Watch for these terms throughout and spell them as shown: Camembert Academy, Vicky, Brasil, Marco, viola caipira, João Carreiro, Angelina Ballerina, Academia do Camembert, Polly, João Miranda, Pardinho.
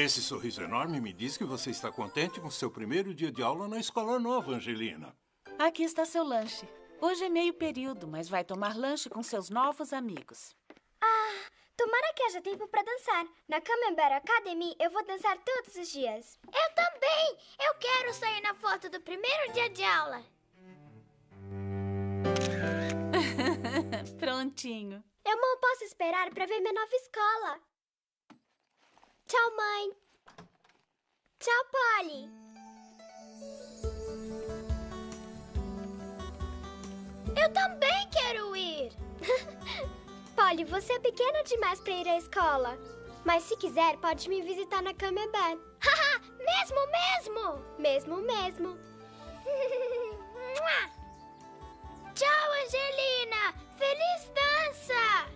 Esse sorriso enorme me diz que você está contente com seu primeiro dia de aula na escola nova, Angelina. Aqui está seu lanche. Hoje é meio período, mas vai tomar lanche com seus novos amigos. Ah, tomara que haja tempo para dançar. Na Camembert Academy eu vou dançar todos os dias. Eu também! Eu quero sair na foto do primeiro dia de aula. Prontinho. Eu não posso esperar para ver minha nova escola. Tchau, mãe. Tchau, Polly. Eu também quero ir. Polly, você é pequena demais para ir à escola. Mas se quiser, pode me visitar na Camembert. Haha, mesmo. Tchau, Angelina. Feliz dança!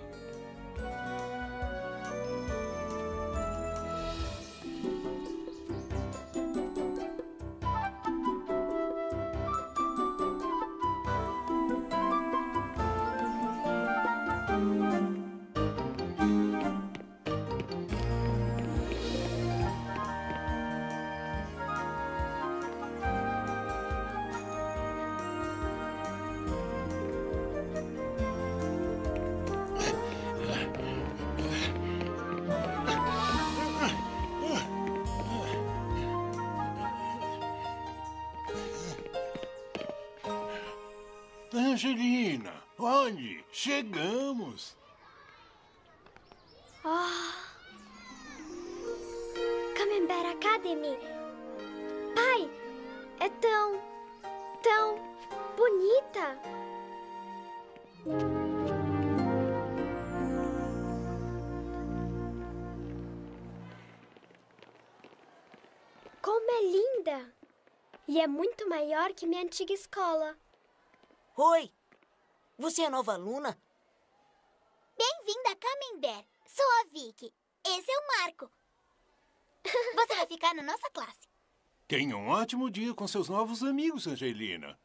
Angelina, onde? Chegamos! Oh! Camembert Academy! Pai, é tão bonita! Como é linda! E é muito maior que minha antiga escola. Oi! Você é nova aluna? Bem-vinda a Camembert. Sou a Vicky. Esse é o Marco. Você vai ficar na nossa classe. Tenha um ótimo dia com seus novos amigos, Angelina.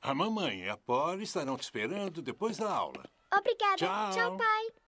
A mamãe e a Polly estarão te esperando depois da aula. Obrigada. Tchau, pai.